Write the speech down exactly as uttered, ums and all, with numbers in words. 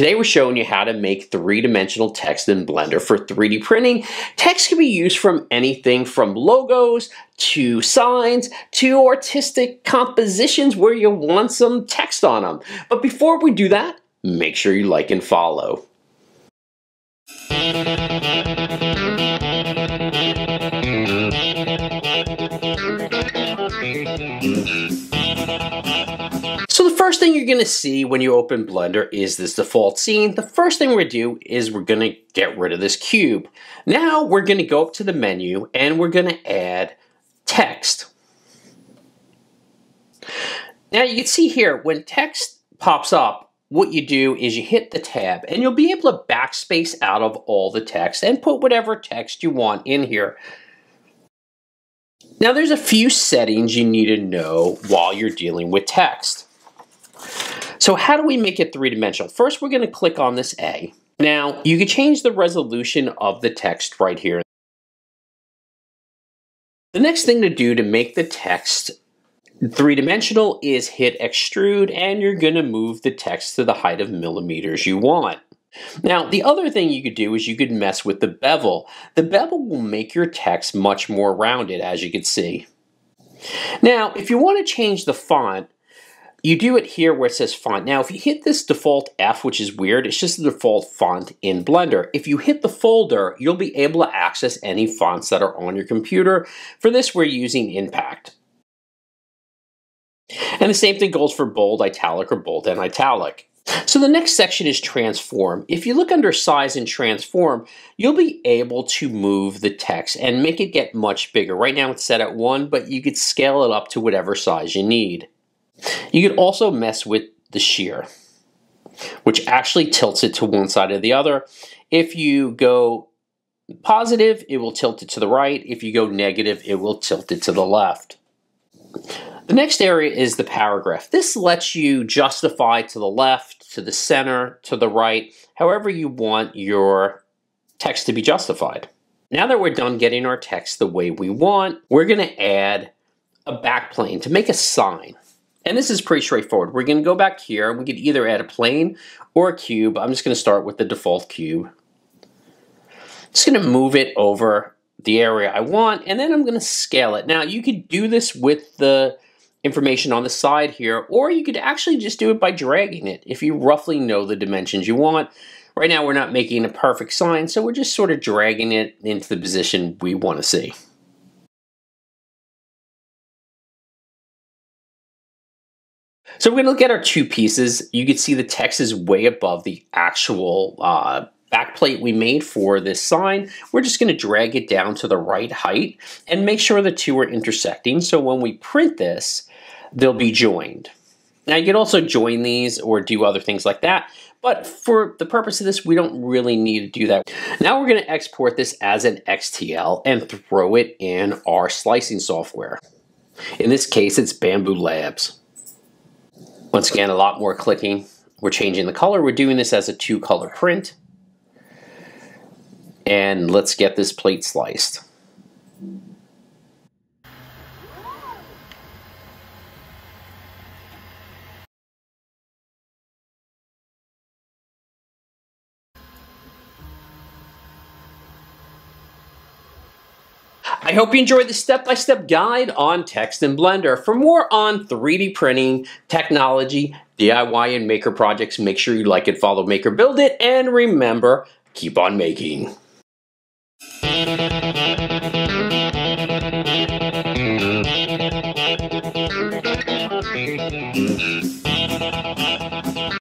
Today we're showing you how to make three-dimensional text in Blender for three D printing. Text can be used from anything from logos to signs to artistic compositions where you want some text on them. But before we do that, make sure you like and follow. So the first thing you're going to see when you open Blender is this default scene. The first thing we're going to do is we're going to get rid of this cube. Now we're going to go up to the menu and we're going to add text. Now you can see here when text pops up, what you do is you hit the tab and you'll be able to backspace out of all the text and put whatever text you want in here. Now there's a few settings you need to know while you're dealing with text. So how do we make it three-dimensional? First, we're going to click on this A. Now you can change the resolution of the text right here. The next thing to do to make the text three-dimensional is hit extrude and you're going to move the text to the height of millimeters you want. Now the other thing you could do is you could mess with the bevel. The bevel will make your text much more rounded, as you can see. Now if you want to change the font, you do it here where it says font. Now if you hit this default F, which is weird, it's just the default font in Blender. If you hit the folder, you'll be able to access any fonts that are on your computer. For this we're using Impact. And the same thing goes for bold, italic, or bold and italic. So the next section is transform. If you look under size and transform, you'll be able to move the text and make it get much bigger. Right now it's set at one, but you could scale it up to whatever size you need. You could also mess with the shear, which actually tilts it to one side or the other. If you go positive, it will tilt it to the right. If you go negative, it will tilt it to the left. The next area is the paragraph. This lets you justify to the left, to the center, to the right, however you want your text to be justified. Now that we're done getting our text the way we want, we're going to add a backplane to make a sign. And this is pretty straightforward. We're going to go back here and we could either add a plane or a cube. I'm just going to start with the default cube. Just going to move it over the area I want, and then I'm going to scale it. Now you could do this with the information on the side here, or you could actually just do it by dragging it if you roughly know the dimensions you want. Right now we're not making a perfect sign, so we're just sort of dragging it into the position we want to see. So we're going to look at our two pieces. You can see the text is way above the actual uh, backplate we made for this sign. We're just going to drag it down to the right height and make sure the two are intersecting, so when we print this, they'll be joined. Now you can also join these or do other things like that, but for the purpose of this, we don't really need to do that. Now we're going to export this as an S T L and throw it in our slicing software. In this case, it's Bambu Labs. Once again, a lot more clicking. We're changing the color. We're doing this as a two-color print. And let's get this plate sliced. I hope you enjoyed the step-by-step guide on text in Blender. For more on three D printing, technology, D I Y, and maker projects, make sure you like and follow Maker Build It, and remember, keep on making.